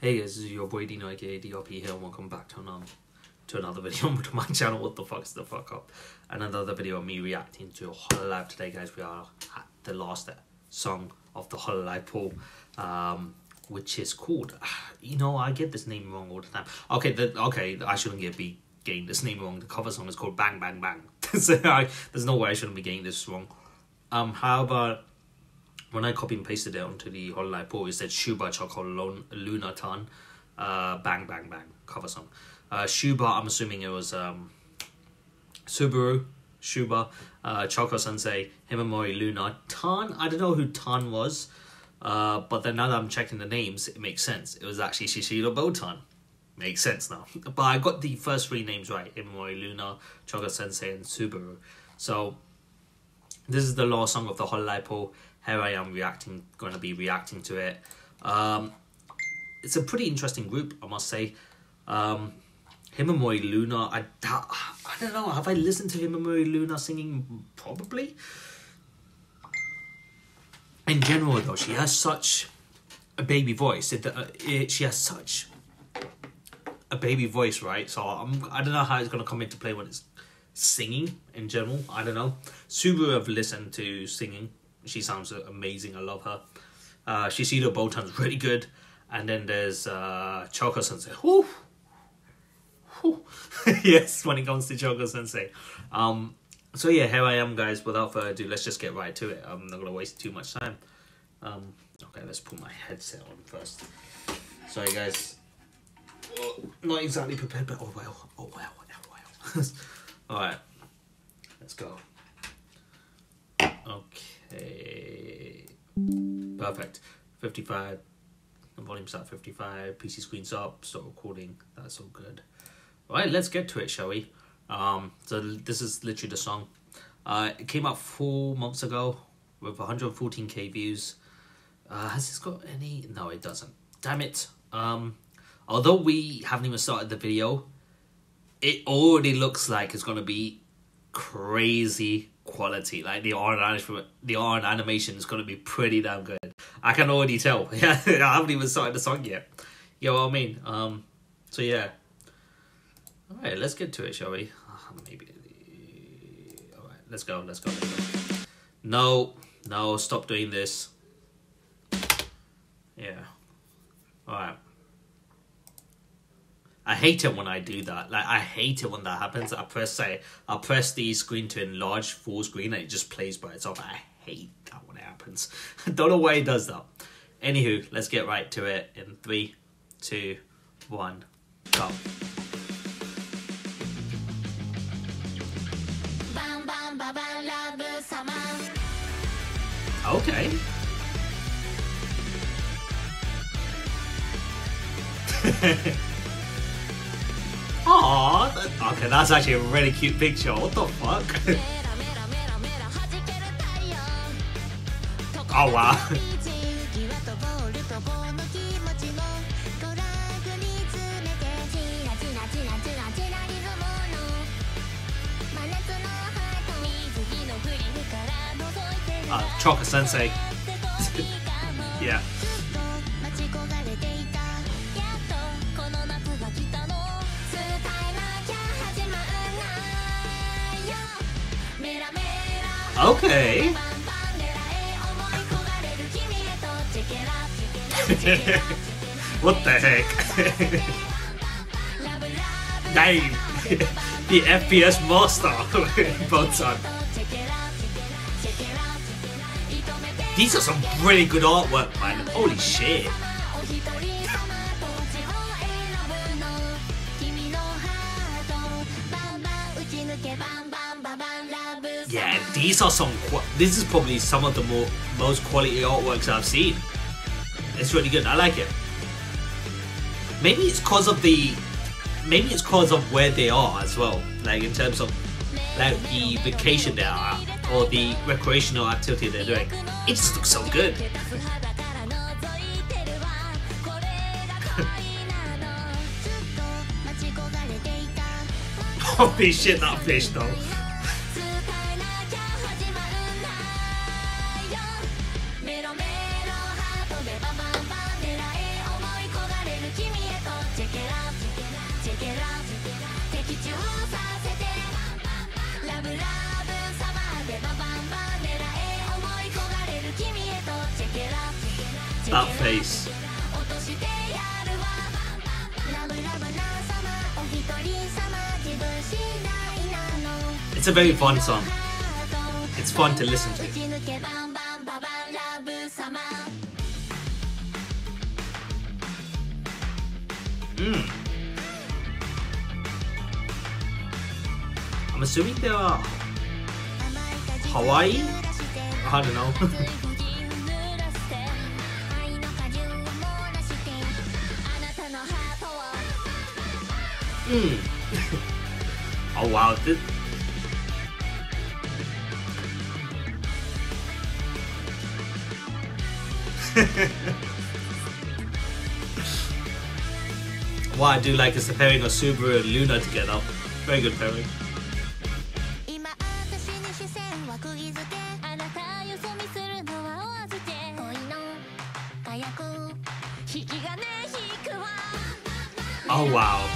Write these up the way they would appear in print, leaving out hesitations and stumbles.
Hey guys, this is your boy Dino aka DRP here and welcome back to another video to my channel. What the fuck's the fuck up? And another video of me reacting to Hololive. Today guys, we are at the last song of the Hololive pool, which is called, you know, I get this name wrong all the time. Okay, I shouldn't be getting this name wrong. The cover song is called Bang Bang Bang. So there's no way I shouldn't be getting this wrong. However, when I copy and pasted it onto the Hololive pool, it said Shuba Choco-Sensei Luna Tan, Bang Bang Bang cover song. Shuba, I'm assuming it was Subaru, Shuba, Choco-Sensei, Himemori Luna Tan. I don't know who Tan was, but then now that I'm checking the names, it makes sense. It was actually Shishiro Botan. Makes sense now. But I got the first three names right: Himemori Luna, Choco-Sensei, and Subaru. So this is the last song of the Hololive pool. Here I am gonna be reacting to it. It's a pretty interesting group, I must say. Himemori Luna, I don't know, have I listened to Himemori Luna singing? Probably. In general though, she has such a baby voice. She has such a baby voice, right? So I don't know how it's gonna come into play when it's singing in general. I don't know. Subaru, I've listened to singing. She sounds amazing. I love her. Shishiro Botan's really good. And then there's Choco-Sensei. Woo! Woo! Yes, when it comes to Choco-Sensei. So yeah, here I am, guys. Without further ado, let's just get right to it. I'm not going to waste too much time. Okay, let's put my headset on first. Sorry, guys. Not exactly prepared, but oh well. Oh well. Oh well. Alright. Let's go. Okay. Hey, perfect. 55, the volume's at 55, PC screen's up, still recording, that's all good. Right, let's get to it, shall we? So this is literally the song. It came out 4 months ago with 114k views. Has this got any? No, it doesn't. Damn it. Although we haven't even started the video, it already looks like it's gonna be crazy quality. Like the art and animation is going to be pretty damn good. I can already tell. Yeah, I haven't even started the song yet, you know what I mean? So yeah, all right, let's get to it, shall we? Maybe all right, let's go. No, stop doing this. Yeah, all right. I hate it when I do that. Like, I hate it when that happens. I press the screen to enlarge full screen and it just plays by itself. I hate that when it happens. I don't know why it does that. Anywho, let's get right to it in 3, 2, 1, go. Okay. Aww, okay, that's actually a really cute picture. What the fuck? Oh wow. Choco-Sensei. Yeah. Okay. What the heck? Dang. The FPS master. Botan. These are some really good artwork, man. Holy shit. Yeah, these are some. This is probably some of the most quality artworks I've seen. It's really good. I like it. Maybe it's cause of the. Maybe it's cause of where they are as well. Like in terms of like the vacation they are at or the recreational activity they're doing. It just looks so good. Holy shit! That fish though. pace. It's a very fun song. It's fun to listen to. I'm assuming they are Hawaii? I don't know. Oh wow, this. What I do like is the pairing of Subaru and Luna together. Very good pairing. Oh wow.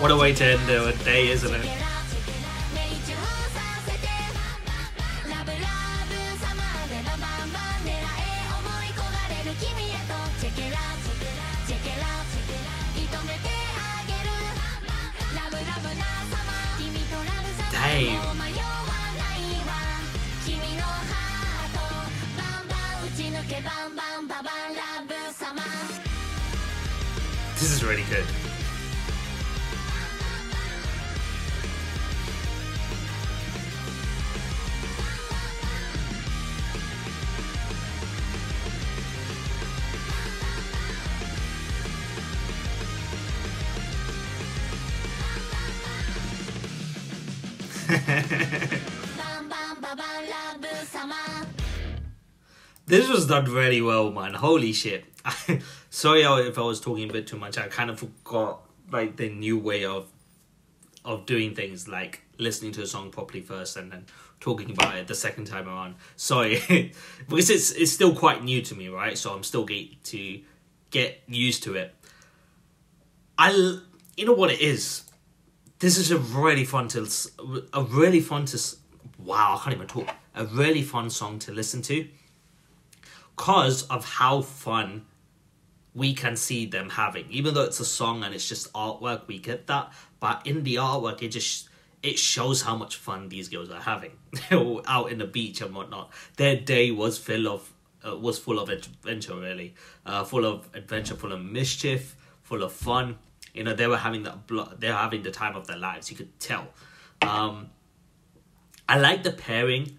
What a way to end the day, isn't it? Damn. This is really good. This was done very well, man. Holy shit. Sorry if I was talking a bit too much. I kind of forgot like the new way of doing things, like listening to a song properly first and then talking about it the second time around. Sorry. Because it's still quite new to me, right? So I'm still get used to it. You know what it is? This is a really fun song to listen to, because of how fun we can see them having. Even though it's a song and it's just artwork, we get that. But in the artwork, it shows how much fun these girls are having out in the beach and whatnot. Their day was full of adventure, really, full of mischief, full of fun. You know, they were having they're having the time of their lives. You could tell. I like the pairing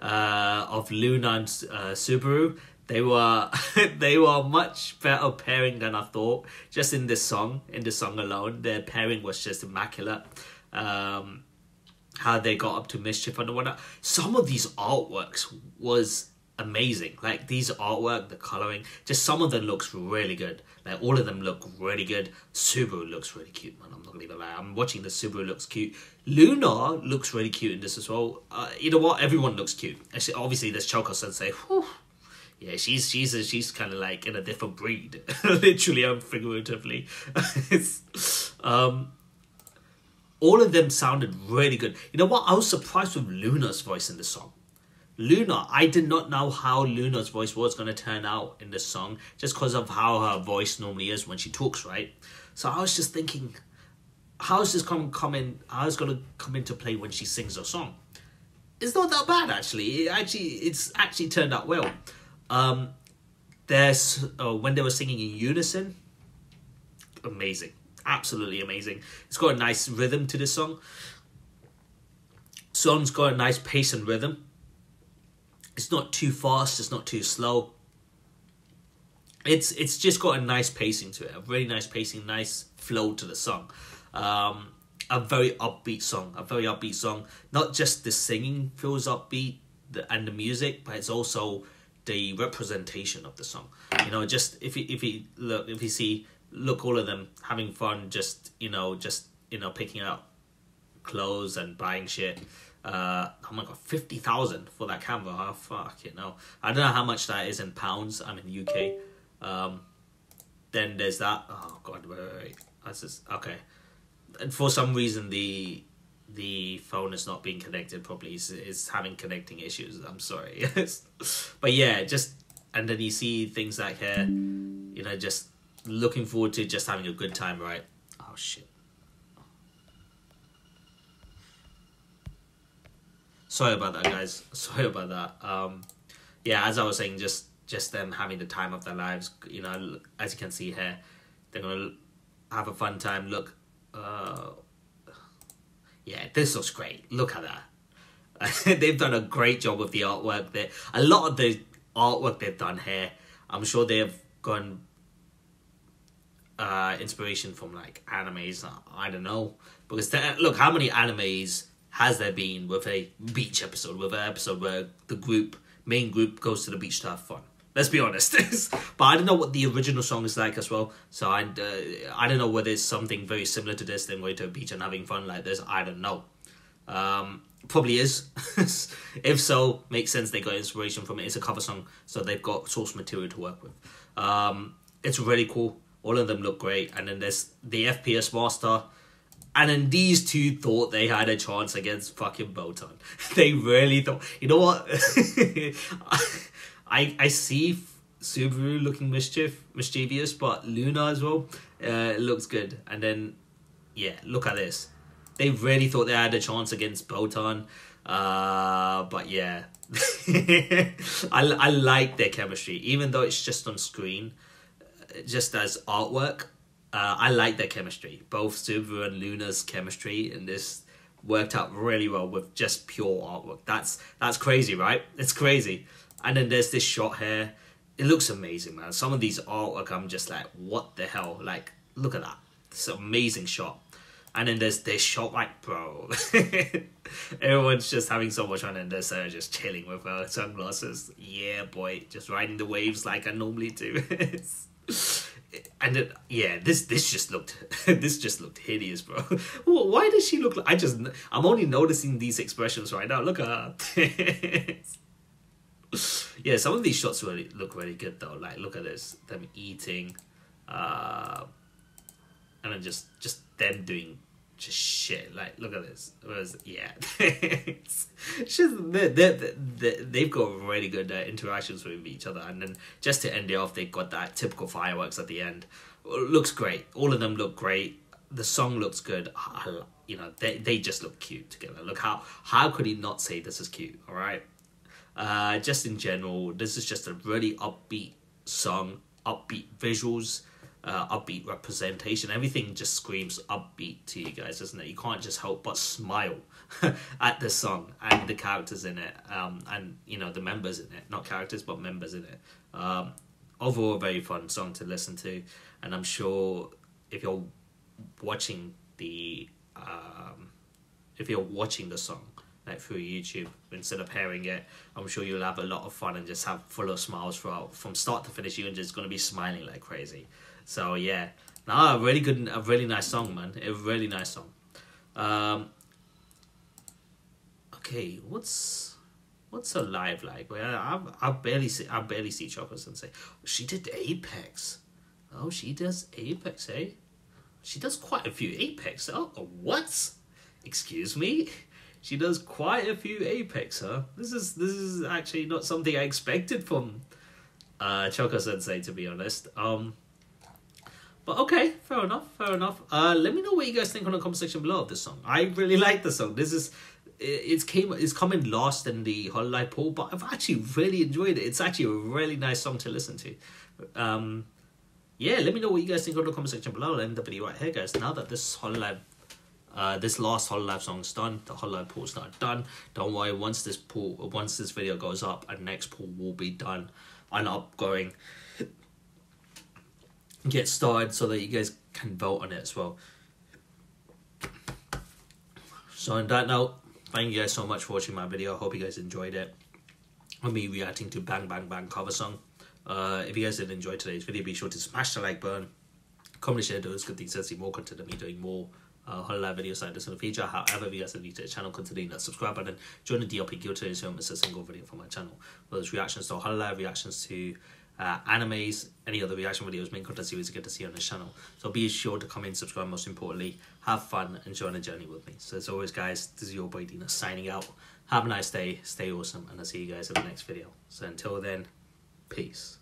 of Luna and Subaru. They were much better pairing than I thought. Just in this song alone, their pairing was just immaculate. How they got up to mischief and whatnot. Some of these artworks was amazing. Like these artwork, the coloring, just some of them looks really good. Like all of them look really good. Subaru looks really cute, man. I'm not gonna even lie. I'm watching the Subaru looks cute. Luna looks really cute in this as well. You know what? Everyone looks cute. Actually, obviously, there's Choco-Sensei. Whew. Yeah, she's kind of like in a different breed, literally and figuratively. All of them sounded really good. You know what? I was surprised with Luna's voice in the song. Luna, I did not know how Luna's voice was going to turn out in this song, just because of how her voice normally is when she talks, right? So I was just thinking, how is going to come into play when she sings her song? It's not that bad, actually. It's actually turned out well. When they were singing in unison, amazing, absolutely amazing. It's got a nice rhythm to this song. Song's got a nice pace and rhythm. It's not too fast, it's not too slow. It's just got a nice pacing to it, a really nice pacing, nice flow to the song. A very upbeat song. Not just the singing feels upbeat and the music, but it's also the representation of the song. You know, just if you see all of them having fun, just picking up clothes and buying shit. Oh my god, 50,000 for that camera. Oh, fuck, you know. I don't know how much that is in pounds. I'm in the UK. Then there's that. Oh god, wait. That's just okay. And for some reason, the the phone is not being connected properly. It's having connecting issues. I'm sorry. But yeah, just, and then you see things like here, you know, just looking forward to just having a good time, right? Oh, shit. Sorry about that, guys. Sorry about that. Yeah, as I was saying, just them having the time of their lives, you know, as you can see here, they're going to have a fun time. Look, yeah, this looks great. Look at that. They've done a great job with the artwork there. A lot of the artwork they've done here, I'm sure they've gone inspiration from like animes. I don't know, because look, how many animes has there been with a beach episode, with an episode where the group, main group, goes to the beach to have fun? Let's be honest. But I don't know what the original song is like as well, so I don't know whether it's something very similar to this, then going to a beach and having fun like this. I don't know. Probably is. If so, makes sense, they got inspiration from it. It's a cover song, so they've got source material to work with. It's really cool. All of them look great. And then there's the FPS master. And then these two thought they had a chance against fucking Botan. They really thought. You know what? I see Subaru looking mischievous, but Luna as well looks good. And then, yeah, look at this. They really thought they had a chance against Botan. But yeah. I like their chemistry. Even though it's just on screen, just as artwork, I like their chemistry. Both Subaru and Luna's chemistry in this worked out really well with just pure artwork. That's crazy, right? It's crazy. And then there's this shot here. It looks amazing, man. Some of these artwork, I'm just like, what the hell? Like, look at that. It's an amazing shot. And then there's this shot, like, bro. Everyone's just having so much fun, and there's Sarah just chilling with her sunglasses. Yeah, boy. Just riding the waves like I normally do. And then, yeah, this just looked hideous, bro. Why does she look like... I'm only noticing these expressions right now. Look at her. Yeah, some of these shots really look really good though. Like, look at this, them eating, and then just them doing just shit. Like, look at this. Yeah, they've got really good interactions with each other. And then just to end it off, they got that typical fireworks at the end. Looks great. All of them look great. The song looks good. You know, they just look cute together. Look, how could he not say this is cute? All right. Just in general, this is just a really upbeat song, upbeat visuals, upbeat representation. Everything just screams upbeat to you guys, doesn't it? You can't just help but smile at the song and the characters in it, and, you know, the members in it. Not characters, but members in it. Overall, very fun song to listen to. And I'm sure if you're watching the song, like, through YouTube, instead of hearing it, I'm sure you'll have a lot of fun and just have full of smiles throughout, from start to finish. You're just gonna be smiling like crazy. So yeah, now a really nice song, man. A really nice song. Okay, what's her live like? Well, I barely see Choco-Sensei. She did Apex. Oh, she does Apex, eh? She does quite a few Apex. Oh, what? Excuse me. She does quite a few Apex, huh? This is actually not something I expected from Choco-Sensei, to be honest. But okay, fair enough, fair enough. Let me know what you guys think on the comment section below of this song. I really like the song. It's come in last in the Hololive poll, but I've actually really enjoyed it. It's actually a really nice song to listen to. Yeah, let me know what you guys think on the comment section below. I'll end the video right here, guys. Now that this Hololive this last Hololive song's done, the Hololive pool's not done. Don't worry, once this video goes up, our next pool will be done and upgoing. Get started so that you guys can vote on it as well. So on that note, thank you guys so much for watching my video. I hope you guys enjoyed it. I'm me reacting to Bang Bang Bang cover song. If you guys did enjoy today's video, be sure to smash the like button, comment, share those good things, and see more content of me doing more Hololive videos like this in the future. However, if you guys are new to the channel, consider hitting that subscribe button. Join the DLP Guild today, so you don't miss a single video from my channel. Whether it's reactions to Hololive, reactions to animes, any other reaction videos, main content series you get to see on this channel. So be sure to comment, subscribe, most importantly, have fun and join the journey with me. So as always guys, this is your boy Dina signing out. Have a nice day, stay awesome, and I'll see you guys in the next video. So until then, peace.